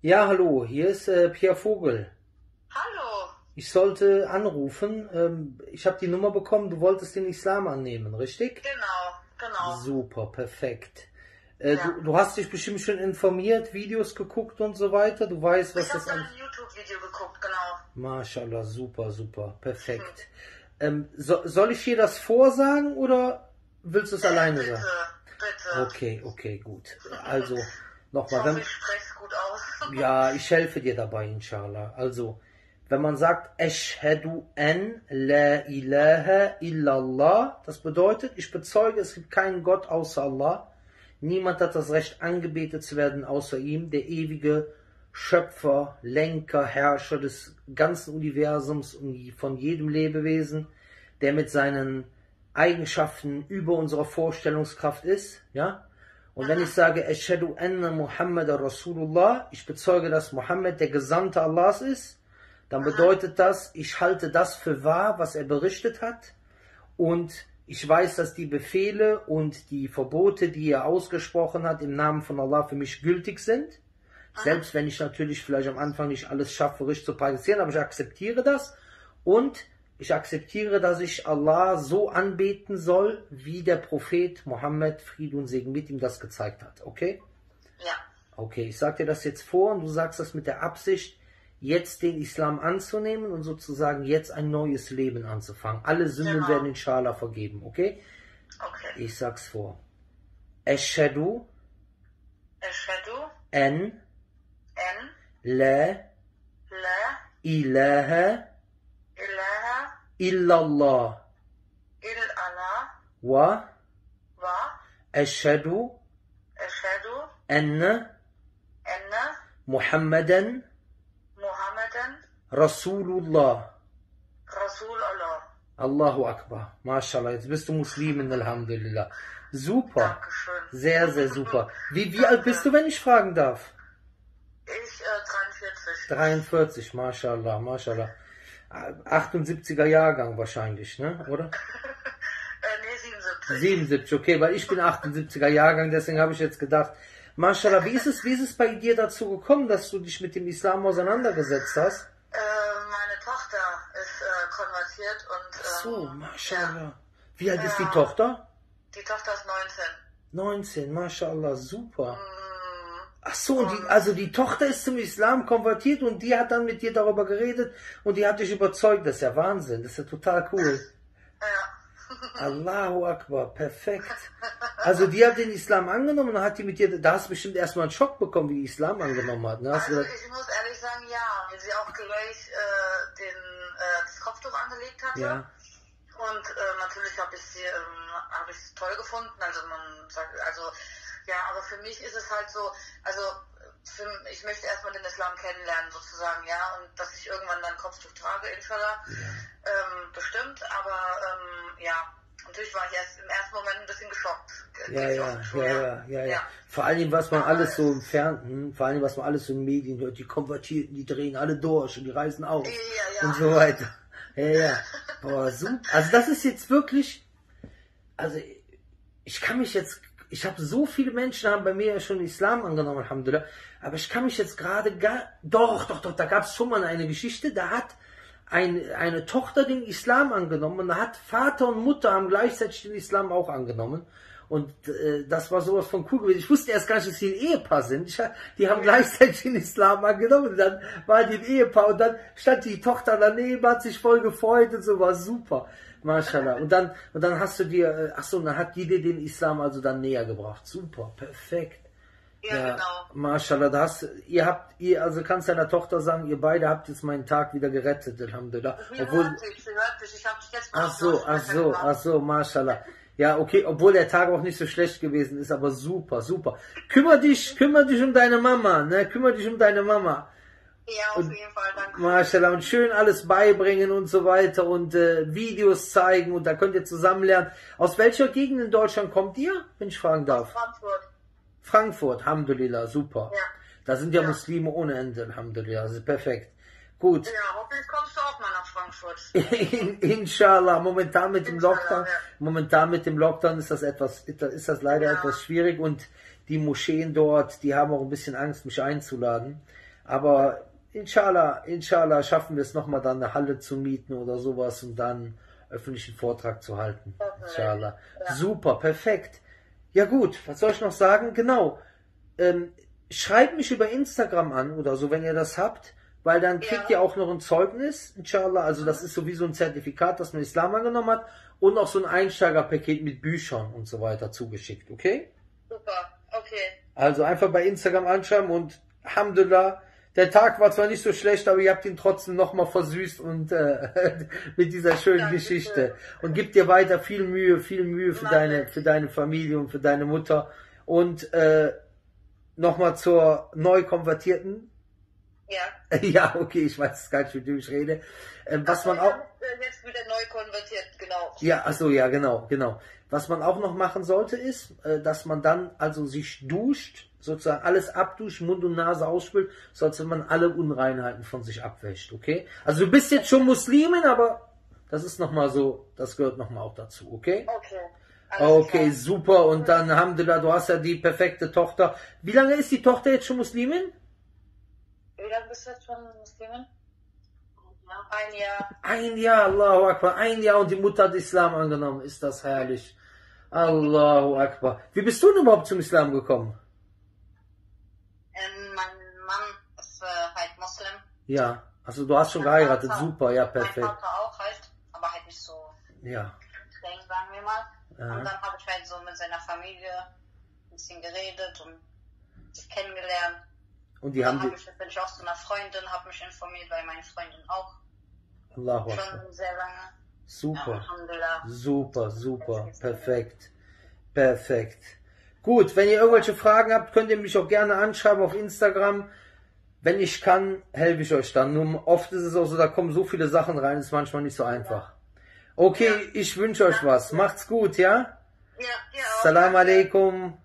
Ja, hallo, hier ist Pierre Vogel. Hallo. Ich sollte anrufen. Ich habe die Nummer bekommen, du wolltest den Islam annehmen, richtig? Genau. Super, perfekt. Ja. du hast dich bestimmt schon informiert, Videos geguckt und so weiter. Du weißt, was das ist. Ich habe ein YouTube-Video geguckt, genau. Mashallah, super, perfekt. Soll ich dir das vorsagen oder willst du es alleine sagen? Bitte. Okay, gut. Also, nochmal. Ich hoffe, ich spreche gut aus. Ja, ich helfe dir dabei, inshallah. Also, wenn man sagt, Ashhadu an la ilaha illallah, das bedeutet, ich bezeuge, es gibt keinen Gott außer Allah. Niemand hat das Recht, angebetet zu werden außer ihm, der ewige Schöpfer, Lenker, Herrscher des ganzen Universums und von jedem Lebewesen, der mit seinen Eigenschaften über unserer Vorstellungskraft ist, ja? Und wenn ich sage, Ashhadu anna Muhammad Rasulullah, ich bezeuge, dass Muhammad der Gesandte Allahs ist, dann bedeutet das, ich halte das für wahr, was er berichtet hat, und ich weiß, dass die Befehle und die Verbote, die er ausgesprochen hat, im Namen von Allah für mich gültig sind. Selbst wenn ich natürlich vielleicht am Anfang nicht alles schaffe, richtig zu praktizieren, aber ich akzeptiere das und ich akzeptiere, dass ich Allah so anbeten soll, wie der Prophet Muhammad, Friede und Segen mit ihm, das gezeigt hat. Okay? Ja. Okay, ich sage dir das jetzt vor und du sagst das mit der Absicht, jetzt den Islam anzunehmen und sozusagen jetzt ein neues Leben anzufangen. Alle Sünden werden inshallah vergeben. Okay? Okay. Ich sag's vor. Ashhadu an la ilaha illallah wa ashhadu anna Muhammadan Rasulullah. Allahu Akbar. MashaAllah, jetzt bist du Muslimin, alhamdulillah. Super. Dankeschön. Sehr, sehr super. Wie alt bist du, wenn ich fragen darf? Ich, 43. MashaAllah. 78er Jahrgang wahrscheinlich, ne? Oder? 77, okay, weil ich bin 78er Jahrgang, deswegen habe ich jetzt gedacht, MashaAllah, wie ist es bei dir dazu gekommen, dass du dich mit dem Islam auseinandergesetzt hast? Meine Tochter ist konvertiert und... so, MashaAllah. Ja. Wie alt ist die Tochter? Die Tochter ist 19. MashaAllah, super. Ach so, also die Tochter ist zum Islam konvertiert und die hat dann mit dir darüber geredet und die hat dich überzeugt. Das ist ja Wahnsinn, das ist ja total cool. Ja. Allahu Akbar, perfekt. Also die hat den Islam angenommen und hat die mit dir, da hast du bestimmt erstmal einen Schock bekommen, wie die Islam angenommen hat. Ne? Also ich muss ehrlich sagen, ja, weil sie auch gleich das Kopftuch angelegt hatte. Ja. Und natürlich habe ich es toll gefunden, also man sagt, ja, aber für mich ist es halt so, ich möchte erstmal den Islam kennenlernen sozusagen, ja, und dass ich irgendwann dann Kopftuch trage, inshallah, bestimmt, aber ja, natürlich war ich erst im ersten Moment ein bisschen geschockt. Ja. Vor allem, was man alles so im Fernsehen, in den Medien hört, die Konvertierten, die drehen alle durch und die reisen auf und so weiter. Ja. Boah, super. Also das ist jetzt wirklich, ich habe so viele Menschen, haben bei mir schon Islam angenommen, alhamdulillah. Aber ich kann mich jetzt gerade doch, da gab es schon mal eine Geschichte, da hat eine Tochter den Islam angenommen und da hat Vater und Mutter haben gleichzeitig den Islam auch angenommen. Und das war sowas von cool gewesen. Ich wusste erst gar nicht, dass die ein Ehepaar sind. Die haben gleichzeitig den Islam angenommen. Dann war die ein Ehepaar und dann stand die Tochter daneben, hat sich voll gefreut und so, war super. Mashallah. Und dann hast du dir, dann hat die dir den Islam also dann näher gebracht. Super, perfekt. Ja, genau. Mashallah, ihr kannst deiner Tochter sagen, ihr beide habt jetzt meinen Tag wieder gerettet, alhamdulillah. Sie hört dich, ich hab dich jetzt ach so, mashallah. Ja, okay, obwohl der Tag auch nicht so schlecht gewesen ist, aber super. Kümmer dich um deine Mama, ne? Ja, auf jeden Fall, danke. Mashallah, und schön alles beibringen und so weiter und Videos zeigen und da könnt ihr zusammen lernen. Aus welcher Gegend in Deutschland kommt ihr, wenn ich fragen darf? Frankfurt, alhamdulillah, super. Ja. Da sind ja Muslime ohne Ende, alhamdulillah, das ist perfekt. Gut. Ja, hoffentlich kommst du auch mal nach Frankfurt. Inshallah, momentan mit dem Lockdown ist das leider etwas schwierig und die Moscheen dort, die haben auch ein bisschen Angst, mich einzuladen. Aber inshallah schaffen wir es nochmal, dann eine Halle zu mieten oder sowas und dann öffentlichen Vortrag zu halten. Inshallah. Ja. Super, perfekt. Ja gut, was soll ich noch sagen? Genau. Schreibt mich über Instagram an oder so, wenn ihr das habt, weil dann kriegt ihr auch noch ein Zeugnis, inshallah. Also das ist sowieso ein Zertifikat, das man Islam angenommen hat, und auch so ein Einsteigerpaket mit Büchern und so weiter zugeschickt, okay? Super, okay. Also einfach bei Instagram anschreiben und Alhamdulillah, der Tag war zwar nicht so schlecht, aber ihr habt ihn trotzdem nochmal versüßt und mit dieser schönen Geschichte. Und gib dir weiter viel Mühe für deine Familie und für deine Mutter. Und nochmal zur Neukonvertierten. Ja. Ja, okay, ich weiß es gar nicht, mit dem ich rede. Was man auch... Jetzt wieder neu konvertiert, genau. Ja, achso, ja, genau. Was man auch noch machen sollte, ist, dass man dann also sich duscht, sozusagen alles abduscht, Mund und Nase ausspült, sonst man alle Unreinheiten von sich abwäscht, okay? Also du bist jetzt schon Muslimin, aber das ist nochmal so, das gehört nochmal auch dazu, okay? Okay. Okay, super, und dann Alhamdulillah, du hast ja die perfekte Tochter. Wie lange ist die Tochter jetzt schon Muslimin? Wie lange bist du jetzt schon Muslimin? Ein Jahr. Ein Jahr, Allahu Akbar. Ein Jahr und die Mutter hat Islam angenommen. Ist das herrlich. Allahu Akbar. Wie bist du denn überhaupt zum Islam gekommen? Mein Mann ist halt Moslem. Ja, also du hast schon geheiratet. Vater, super, ja, perfekt. Mein Vater auch halt, aber halt nicht so streng, sagen wir mal. Aha. Und dann habe ich halt so mit seiner Familie ein bisschen geredet und sich kennengelernt. Und die haben bin ich auch zu einer Freundin, habe mich informiert, weil meine Freundin auch schon sehr lange. Super, ja, super, perfekt. Gut, wenn ihr irgendwelche Fragen habt, könnt ihr mich auch gerne anschreiben auf Instagram. Wenn ich kann, helfe ich euch dann. Nur oft ist es auch so, da kommen so viele Sachen rein, ist manchmal nicht so einfach. Okay, ich wünsche euch was. Macht's gut, ja? Ja, ja. Salam alaikum.